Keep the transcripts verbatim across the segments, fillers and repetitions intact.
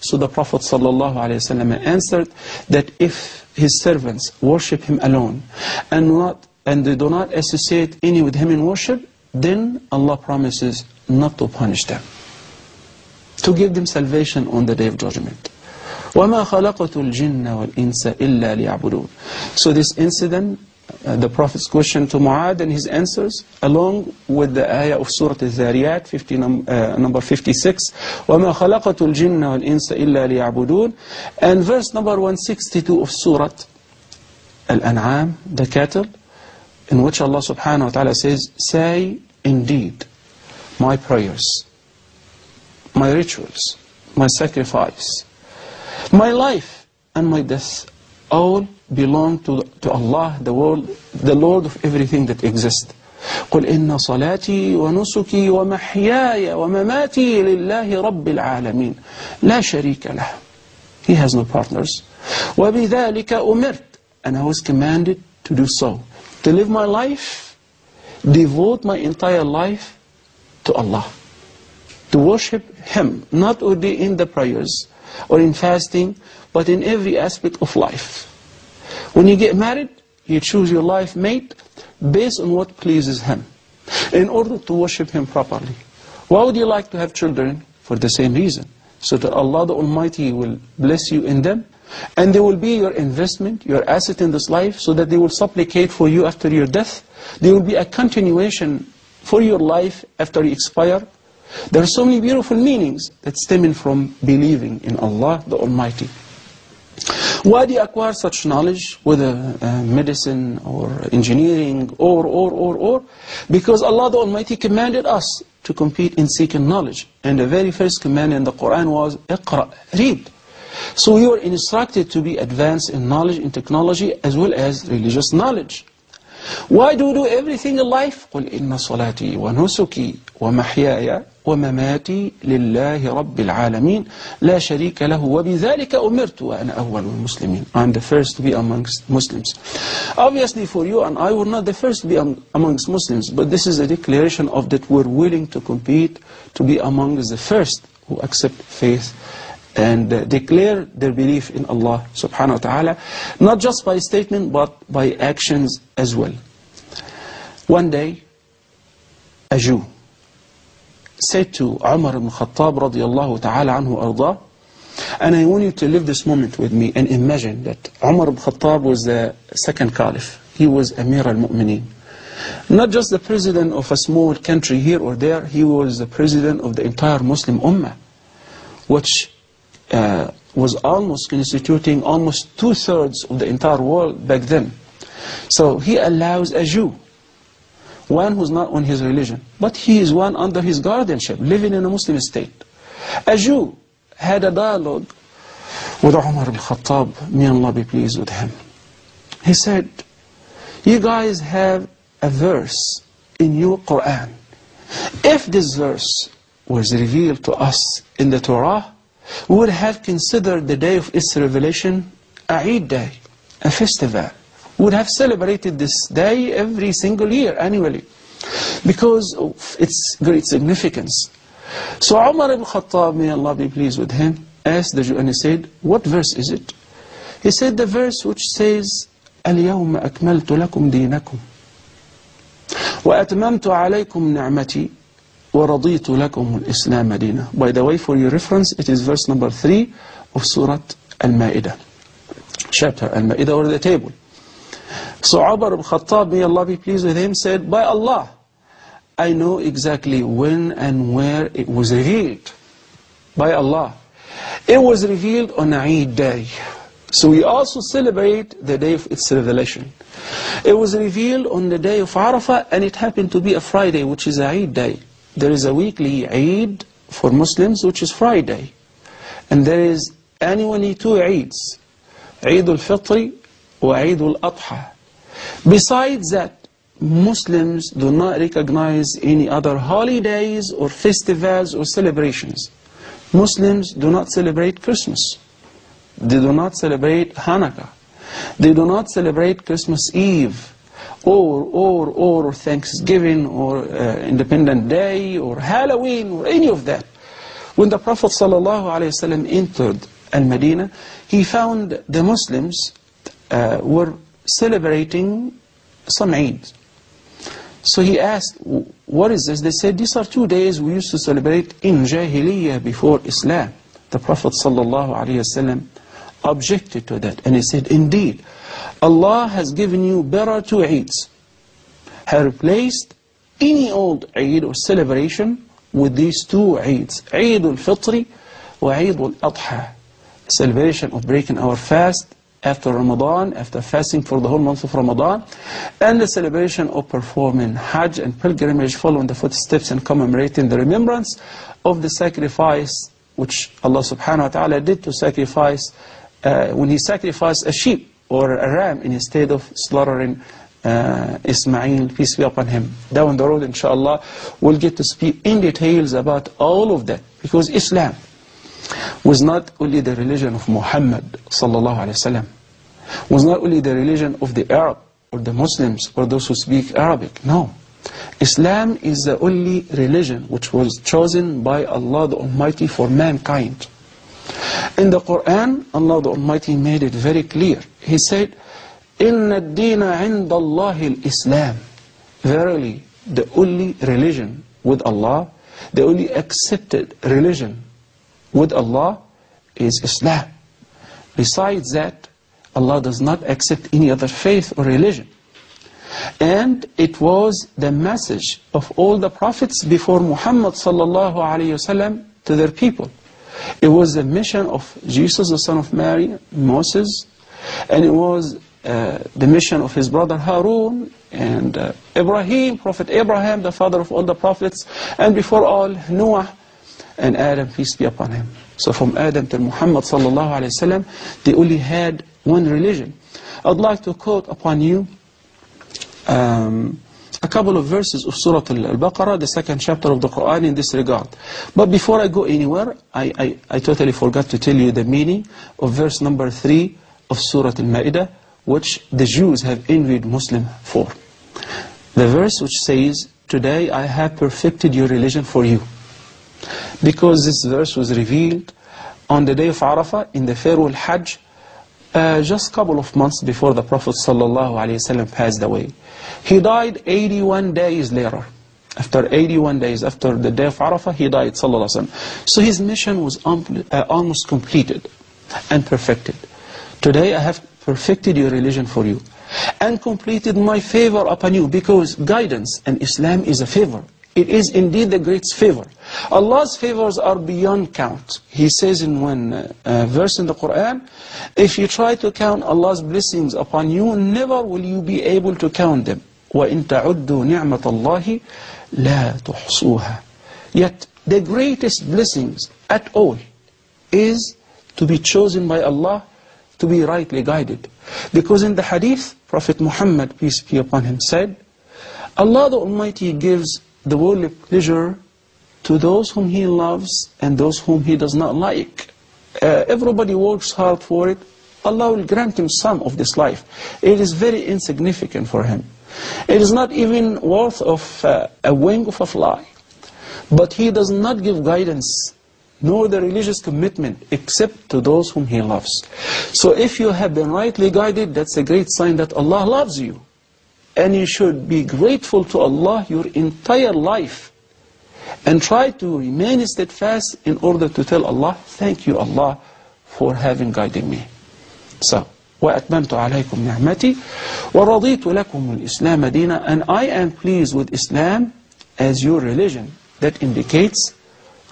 So the Prophet ﷺ answered that if his servants worship him alone and not and they do not associate any with him in worship, then Allah promises not to punish them, to give them salvation on the day of judgment. وَمَا خَلَقَتُ الْجِنَّ وَالْإِنسَ إِلَّا لِيَعْبُدُونَ. So this incident, uh, the Prophet's question to Mu'ad and his answers, along with the ayah of Surah Al-Dhariyat, num uh, number fifty-six, وَمَا خَلَقَتُ الْجِنَّ وَالْإِنسَ إِلَّا لِيَعْبُدُونَ, and verse number one sixty-two of Surah Al-An'am, the cattle, in which Allah subhanahu wa ta'ala says, say indeed, my prayers, my rituals, my sacrifice, my life and my death all belong to, to Allah, the, world, the Lord of everything that exists. قُلْ إِنَّ صَلَاتِي وَنُسُكِي وَمَحْيَايَ وَمَمَاتِي لِلَّهِ رَبِّ الْعَالَمِينَ لَا شَرِيكَ لَهُ. He has no partners. وَبِذَلِكَ أُمِرْتُ, and I was commanded to do so, to live my life, devote my entire life to Allah, to worship Him, not only in the prayers or in fasting, but in every aspect of life. When you get married, you choose your life mate based on what pleases Him, in order to worship Him properly. Why would you like to have children? For the same reason, so that Allah the Almighty will bless you in them, and they will be your investment, your asset in this life, so that they will supplicate for you after your death. There will be a continuation for your life after you expire. There are so many beautiful meanings that stem from believing in Allah the Almighty. Why do you acquire such knowledge, whether uh, medicine or engineering or, or, or, or? Because Allah the Almighty commanded us to compete in seeking knowledge. And the very first command in the Quran was, Iqra, read. So we were instructed to be advanced in knowledge, in technology, as well as religious knowledge. Why do we do everything in life? قُلْ إِنَّ صَلَاتِي وَنُسُكِي وَمَحْيَايَ وَمَمَاتِي لِلَّهِ رَبِّ الْعَالَمِينَ لَا شَرِيكَ لَهُ وَبِذَلِكَ أُمِرْتُ وَأَنَا أَوَّلُ الْمُسْلِمِينَ. I'm the first to be amongst Muslims. Obviously for you and I, we're not the first to be amongst Muslims, but this is a declaration of that we're willing to compete to be amongst the first who accept faith and declare their belief in Allah subhanahu wa ta'ala, not just by statement but by actions as well. One day, a Jew said to Umar ibn Khattab radiallahu ta'ala anhu arda, and I want you to live this moment with me and imagine that Umar ibn Khattab was the second caliph. He was Amir al-Mu'mineen. Not just the president of a small country here or there, he was the president of the entire Muslim ummah, which Uh, was almost constituting almost two-thirds of the entire world back then. So he allows a Jew, one who's not on his religion, but he is one under his guardianship, living in a Muslim state. A Jew had a dialogue with Umar ibn Khattab, may Allah be pleased with him. He said, you guys have a verse in your Quran. If this verse was revealed to us in the Torah, we would have considered the day of its revelation a Eid day, a festival. We would have celebrated this day every single year, annually, because of its great significance. So Umar ibn Khattab, may Allah be pleased with him, asked the Jew and he said, what verse is it? He said, the verse which says, اليوم أكملت لكم دينكم وأتممت عليكم نعمتي وَرَضِيتُ لَكُمُ الْإِسْلَامَ دِينًا. By the way, for your reference, it is verse number three of Surah Al-Ma'idah, chapter Al-Ma'idah, or the table. So Umar ibn Khattab, may Allah be pleased with him, said, by Allah, I know exactly when and where it was revealed. By Allah, it was revealed on Eid day. So we also celebrate the day of its revelation. It was revealed on the day of Arafah, and it happened to be a Friday, which is Eid day. There is a weekly Eid for Muslims, which is Friday. And there is annually two Eids, Eid al-Fitr and Eid al-Adha. Besides that, Muslims do not recognize any other holidays or festivals or celebrations. Muslims do not celebrate Christmas. They do not celebrate Hanukkah. They do not celebrate Christmas Eve, or, or, or Thanksgiving, or uh, Independence Day, or Halloween, or any of that. When the Prophet ﷺ entered Al-Medina, he found the Muslims uh, were celebrating Sam'id. So he asked, what is this? They said, these are two days we used to celebrate in Jahiliyyah before Islam. The Prophet ﷺ objected to that, and he said, indeed, Allah has given you better two Eids, has replaced any old Eid or celebration with these two Eids, Eid al-Fitr wa Eid al-Adha, celebration of breaking our fast after Ramadan, after fasting for the whole month of Ramadan, and the celebration of performing Hajj and pilgrimage, following the footsteps and commemorating the remembrance of the sacrifice which Allah subhanahu wa ta'ala did to sacrifice uh, when he sacrificed a sheep or a ram instead of slaughtering uh, Ismail, peace be upon him. Down the road, inshallah, we'll get to speak in details about all of that, because Islam was not only the religion of Muhammad sallallahu alayhi wasallam, was not only the religion of the Arab or the Muslims or those who speak Arabic. No, Islam is the only religion which was chosen by Allah the Almighty for mankind. In the Quran, Allah the Almighty made it very clear. He said, "Inna ad-deena 'inda Allahi al-Islam." Verily, the only religion with Allah, the only accepted religion with Allah is Islam. Besides that, Allah does not accept any other faith or religion. And it was the message of all the prophets before Muhammad sallallahu alayhi wasallam to their people. It was the mission of Jesus, the son of Mary, Moses, and it was uh, the mission of his brother Harun and uh, Ibrahim, Prophet Abraham, the father of all the prophets, and before all, Noah and Adam, peace be upon him. So from Adam to Muhammad sallallahu alayhi wasallam, they only had one religion. I'd like to quote upon you Um, a couple of verses of Surah Al-Baqarah, the second chapter of the Quran, in this regard. But before I go anywhere, I, I, I totally forgot to tell you the meaning of verse number three of Surah Al-Ma'idah, which the Jews have envied Muslims for. The verse which says, "Today I have perfected your religion for you." Because this verse was revealed on the day of Arafah in the farewell Hajj, Uh, just a couple of months before the Prophet ﷺ passed away. He died eighty-one days later. After eighty-one days, after the day of Arafah, he died ﷺ. So his mission was um, uh, almost completed and perfected. Today I have perfected your religion for you and completed my favor upon you, because guidance and Islam is a favor. It is indeed the greatest favor. Allah's favors are beyond count. He says in one uh, uh, verse in the Quran, if you try to count Allah's blessings upon you, never will you be able to count them. وَإِن تَعُدُّوا نِعْمَةَ اللَّهِ لَا تُحْصُوهَا. Yet the greatest blessings at all is to be chosen by Allah, to be rightly guided. Because in the hadith, Prophet Muhammad, peace be upon him, said, Allah the Almighty gives the worldly pleasure to those whom he loves and those whom he does not like. Uh, everybody works hard for it. Allah will grant him some of this life. It is very insignificant for him. It is not even worth of uh, a wing of a fly. But he does not give guidance nor the religious commitment except to those whom he loves. So if you have been rightly guided, that's a great sign that Allah loves you. And you should be grateful to Allah your entire life, and try to remain steadfast in order to tell Allah, thank you Allah for having guided me. So, وَأَتْمَمْتُ عَلَيْكُمْ نِعْمَتِي وَرَضِيتُ لَكُمُ الْإِسْلَامَ دِينًا. And I am pleased with Islam as your religion. That indicates,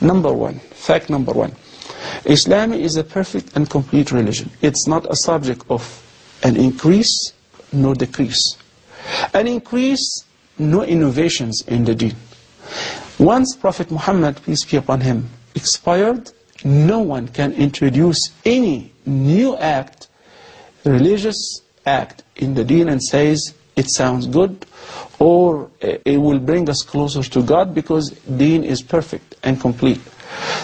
number one, fact number one, Islam is a perfect and complete religion. It's not a subject of an increase nor decrease. An increase, no innovations in the deen. Once Prophet Muhammad, peace be upon him, expired, no one can introduce any new act, religious act in the deen and says, it sounds good, or it will bring us closer to God, because deen is perfect and complete.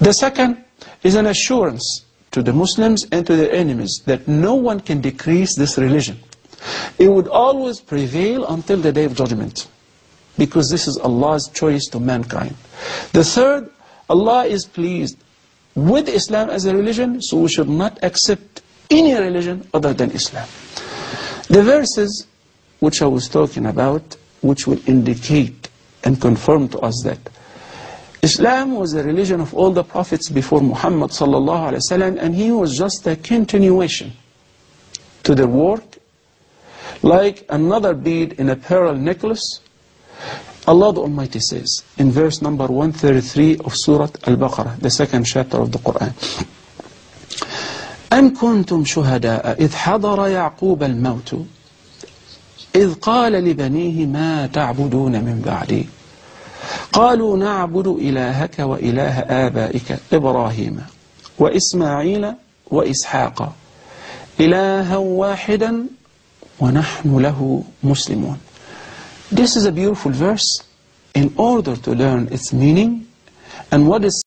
The second is an assurance to the Muslims and to their enemies that no one can decrease this religion. It would always prevail until the day of judgment, because this is Allah's choice to mankind. The third, Allah is pleased with Islam as a religion, so we should not accept any religion other than Islam. The verses which I was talking about, which will indicate and confirm to us that Islam was the religion of all the prophets before Muhammad sallallahu alaihi wasallam, and he was just a continuation to their work, like another bead in a pearl necklace. Allah the Almighty says in verse number one thirty-three of Surah Al-Baqarah, the second chapter of the Quran, أَمْ كُنْتُمْ شُهَدَاءَ إِذْ حَضَرَ يَعْقُوبَ الْمَوْتُ إِذْ قَالَ لِبَنِيهِ مَا تَعْبُدُونَ مِنْ بَعْدِي قَالُوا نَعْبُدُ إِلَهَكَ وَإِلَهَ آبَائِكَ إِبْرَاهِيمَ وَإِسْمَاعِيلَ وَإِسْحَاقَ إِلَهًا وَاحِدًا وَنَحْنُ لَهُ مُسْلِمُونَ. This is a beautiful verse. In order to learn its meaning and what is